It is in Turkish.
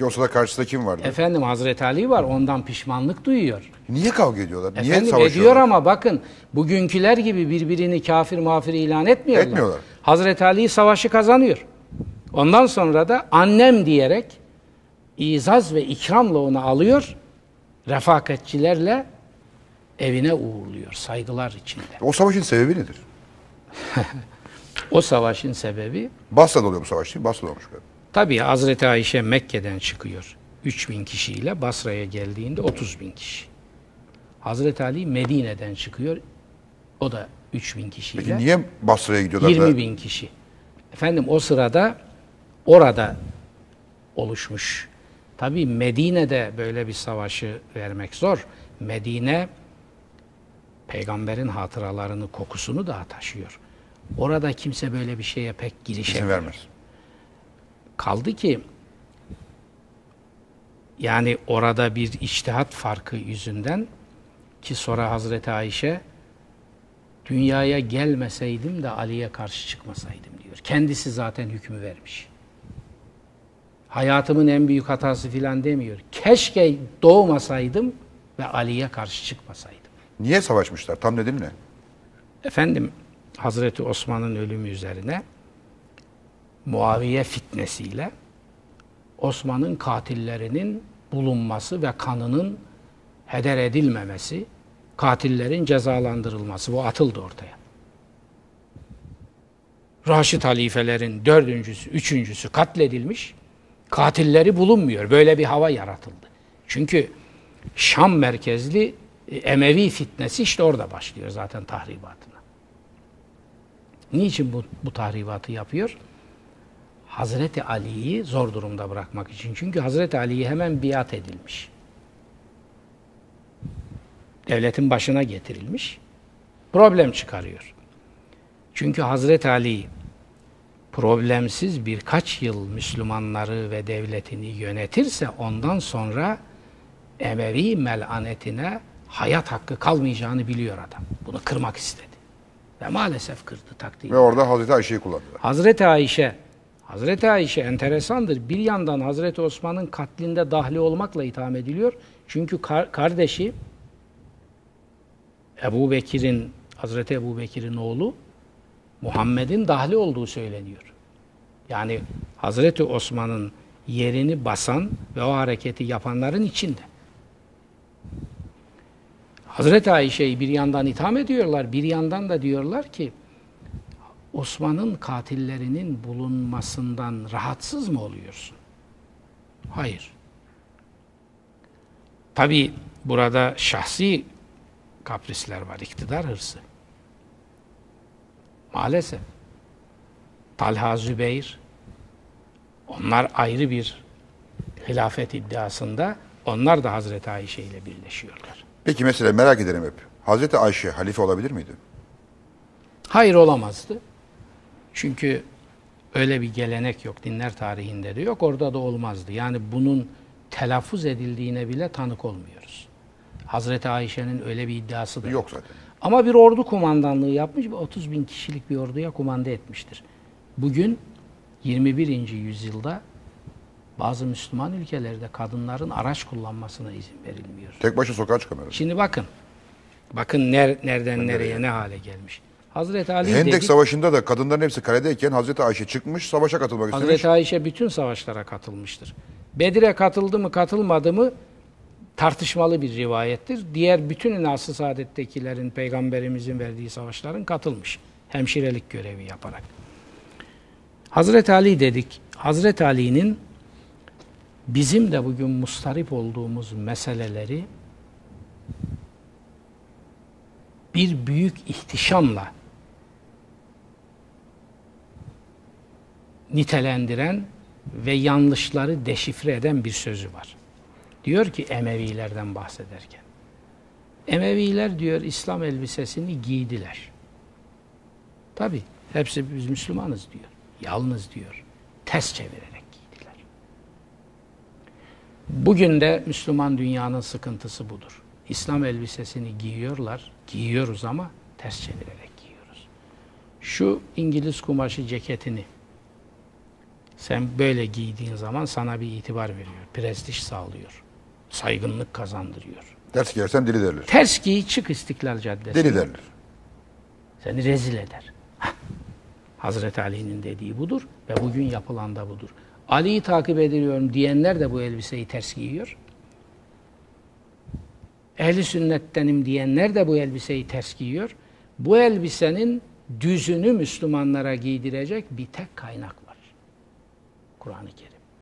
Yoksa da karşısında kim var? Efendim Hazreti Ali var. Ondan pişmanlık duyuyor. Niye kavga ediyorlar? Niye savaşıyorlar? Efendim ediyor ama bakın bugünküler gibi birbirini kafir mafir ilan etmiyorlar. Hazreti Ali savaşı kazanıyor. Ondan sonra da annem diyerek izaz ve ikramla onu alıyor. Refakatçilerle evine uğurluyor. Saygılar içinde. O savaşın sebebi nedir? O savaşın sebebi... Basra'da oluyor bu savaş değil mi? Basra'da olmuş galiba. Tabii Hazreti Ayşe Mekke'den çıkıyor. 3000 kişiyle Basra'ya geldiğinde 30.000 kişi. Hazreti Ali Medine'den çıkıyor. O da 30.000 kişiyle. Peki niye Basra'ya gidiyorlar? 20.000 kişi. Efendim o sırada orada oluşmuş. Tabii Medine'de böyle bir savaşı vermek zor. Medine peygamberin hatıralarını, kokusunu daha taşıyor. Orada kimse böyle bir şeye pek girişemiyor. Kaldı ki yani orada bir içtihat farkı yüzünden ki sonra Hazreti Ayşe dünyaya gelmeseydim de Ali'ye karşı çıkmasaydım diyor. Kendisi zaten hükmü vermiş. Hayatımın en büyük hatası filan demiyor. Keşke doğmasaydım ve Ali'ye karşı çıkmasaydım. Niye savaşmışlar? Tam nedeni ne? Efendim Hazreti Osman'ın ölümü üzerine Muaviye fitnesiyle Osman'ın katillerinin bulunması ve kanının heder edilmemesi, katillerin cezalandırılması, bu atıldı ortaya. Raşid halifelerin dördüncüsü, üçüncüsü katledilmiş, katilleri bulunmuyor. Böyle bir hava yaratıldı. Çünkü Şam merkezli Emevi fitnesi işte orada başlıyor zaten tahribatına. Niçin bu tahribatı yapıyor? Hazreti Ali'yi zor durumda bırakmak için. Çünkü Hazreti Ali'yi hemen biat edilmiş. Devletin başına getirilmiş. Problem çıkarıyor. Çünkü Hazreti Ali problemsiz birkaç yıl Müslümanları ve devletini yönetirse ondan sonra Emevi melanetine hayat hakkı kalmayacağını biliyor adam. Bunu kırmak istedi. Ve maalesef kırdı taktiği. Ve orada Hazreti Ayşe'yi kullandılar. Hazreti Ayşe enteresandır. Bir yandan Hazreti Osman'ın katlinde dahli olmakla itham ediliyor. Çünkü kardeşi Hazreti Ebu Bekir'in oğlu Muhammed'in dahli olduğu söyleniyor. Yani Hazreti Osman'ın yerini basan ve o hareketi yapanların içinde. Hazreti Ayşe'yi bir yandan itham ediyorlar, bir yandan da diyorlar ki Osman'ın katillerinin bulunmasından rahatsız mı oluyorsun? Hayır. Tabii burada şahsi kaprisler var, iktidar hırsı. Maalesef. Talha, Zübeyr, onlar ayrı bir hilafet iddiasında, onlar da Hazreti Ayşe ile birleşiyorlar. Peki mesela merak ederim hep, Hazreti Ayşe halife olabilir miydi? Hayır, olamazdı. Çünkü öyle bir gelenek yok, dinler tarihinde de yok, orada da olmazdı. Yani bunun telaffuz edildiğine bile tanık olmuyoruz. Hazreti Ayşe'nin öyle bir iddiası da yok zaten. Ama bir ordu kumandanlığı yapmış ve 30.000 kişilik bir orduya kumanda etmiştir. Bugün 21. yüzyılda bazı Müslüman ülkelerde kadınların araç kullanmasına izin verilmiyor. Tek başına sokağa çıkamıyoruz. Şimdi bakın nereden nereye ne hale gelmiş. Hazreti Ali Hendek dedik, Savaşı'nda da kadınların hepsi kaledeyken Hazreti Ayşe çıkmış, savaşa katılmak istemiş. Hazreti Ayşe bütün savaşlara katılmıştır. Bedir'e katıldı mı katılmadı mı tartışmalı bir rivayettir. Diğer bütün asr-ı saadettekilerin, peygamberimizin verdiği savaşların katılmış. Hemşirelik görevi yaparak. Hazreti Ali dedik. Hazreti Ali'nin bizim de bugün mustarip olduğumuz meseleleri bir büyük ihtişamla nitelendiren ve yanlışları deşifre eden bir sözü var. Diyor ki Emevilerden bahsederken. Emeviler diyor İslam elbisesini giydiler. Tabii hepsi biz Müslümanız diyor. Yalnız diyor ters çevirerek giydiler. Bugün de Müslüman dünyanın sıkıntısı budur. İslam elbisesini giyiyorlar, giyiyoruz ama ters çevirerek giyiyoruz. Şu İngiliz kumaşı ceketini Sen böyle giydiğin zaman sana bir itibar veriyor. Prestij sağlıyor. Saygınlık kazandırıyor. Ters giyersen deli derler. Ters giy, çık İstiklal Caddesi'ne. Deli derler. Seni rezil eder. Hah. Hazreti Ali'nin dediği budur ve bugün yapılan da budur. Ali'yi takip ediyorum diyenler de bu elbiseyi ters giyiyor. Ehli sünnettenim diyenler de bu elbiseyi ters giyiyor. Bu elbisenin düzünü Müslümanlara giydirecek bir tek kaynak var. Kur'an-ı Kerim.